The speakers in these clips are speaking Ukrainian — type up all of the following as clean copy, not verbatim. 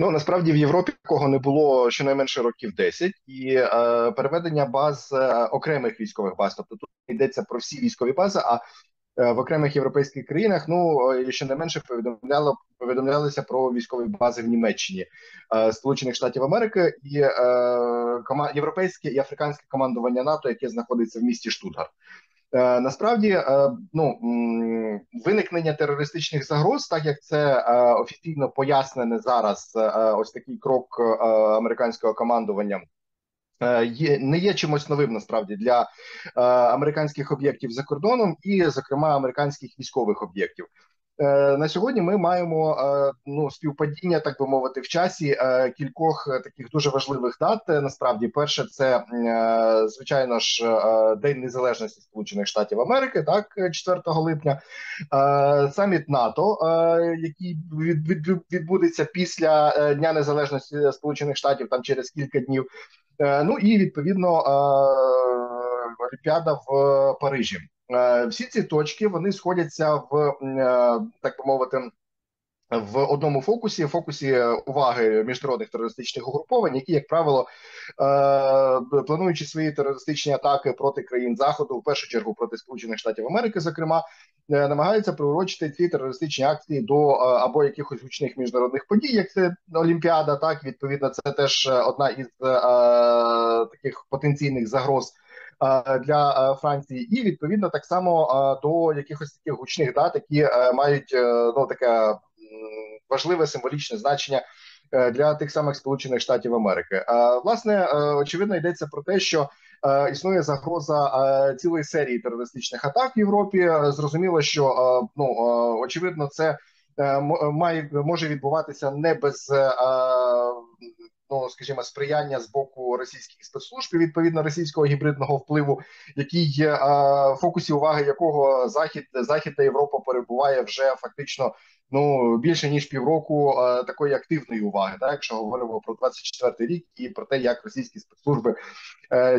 Ну, насправді в Європі такого не було щонайменше років 10, і переведення баз, окремих військових баз, тобто тут йдеться про всі військові бази, а в окремих європейських країнах, ну, щонайменше повідомлялися про військові бази в Німеччині, Сполучених Штатів Америки і європейське і африканське командування НАТО, яке знаходиться в місті Штутгарт. Насправді, ну, виникнення терористичних загроз, так як це офіційно пояснене зараз, ось такий крок американського командування, не є чимось новим, насправді, для американських об'єктів за кордоном і, зокрема, американських військових об'єктів. На сьогодні ми маємо, ну, співпадіння, так би мовити, в часі кількох таких дуже важливих дат. Насправді, перше, це, звичайно ж, День Незалежності Сполучених Штатів Америки, так, 4 липня, саміт НАТО, який відбудеться після Дня Незалежності Сполучених Штатів, там через кілька днів, ну і, відповідно, Олімпіада в Парижі. Всі ці точки, вони сходяться в, так би мовити, в одному фокусі, фокусі уваги міжнародних терористичних угруповань, які, як правило, плануючи свої терористичні атаки проти країн Заходу, в першу чергу проти Сполучених Штатів Америки, зокрема, намагаються приурочити ці терористичні акції до або якихось гучних міжнародних подій, як це Олімпіада, так, відповідно, це теж одна із таких потенційних загроз для Франції, і, відповідно, так само до якихось таких гучних дат, які мають, ну, таке важливе символічне значення для тих самих Сполучених Штатів Америки. Власне, очевидно, йдеться про те, що існує загроза цілої серії терористичних атак в Європі. Зрозуміло, що, ну, очевидно, це може відбуватися не без, ну, скажімо, сприяння з боку російських спецслужб, відповідно, російського гібридного впливу, який, в фокусі уваги якого Захід та Європа перебуває вже фактично, ну, більше ніж півроку такої активної уваги, так, якщо говоримо про 24-й рік і про те, як російські спецслужби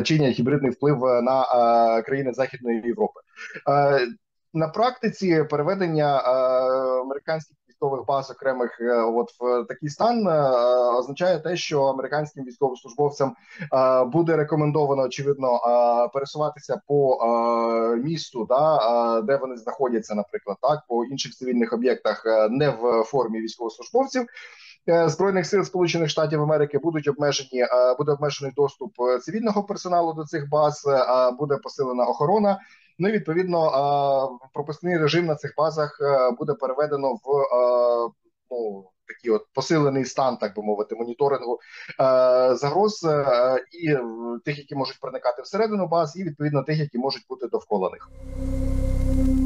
чинять гібридний вплив на країни Західної Європи. На практиці переведення американських військових баз окремих от в такий стан означає те, що американським військовослужбовцям буде рекомендовано, очевидно, пересуватися по місту, да, де вони знаходяться, наприклад, так, по інших цивільних об'єктах не в формі військовослужбовців Збройних сил Сполучених Штатів Америки, буде обмежений доступ цивільного персоналу до цих баз, буде посилена охорона. Ну і, відповідно, пропускний режим на цих базах буде переведено в, ну, такий от посилений стан, так би мовити, моніторингу загроз і тих, які можуть проникати всередину баз, і, відповідно, тих, які можуть бути довкола них.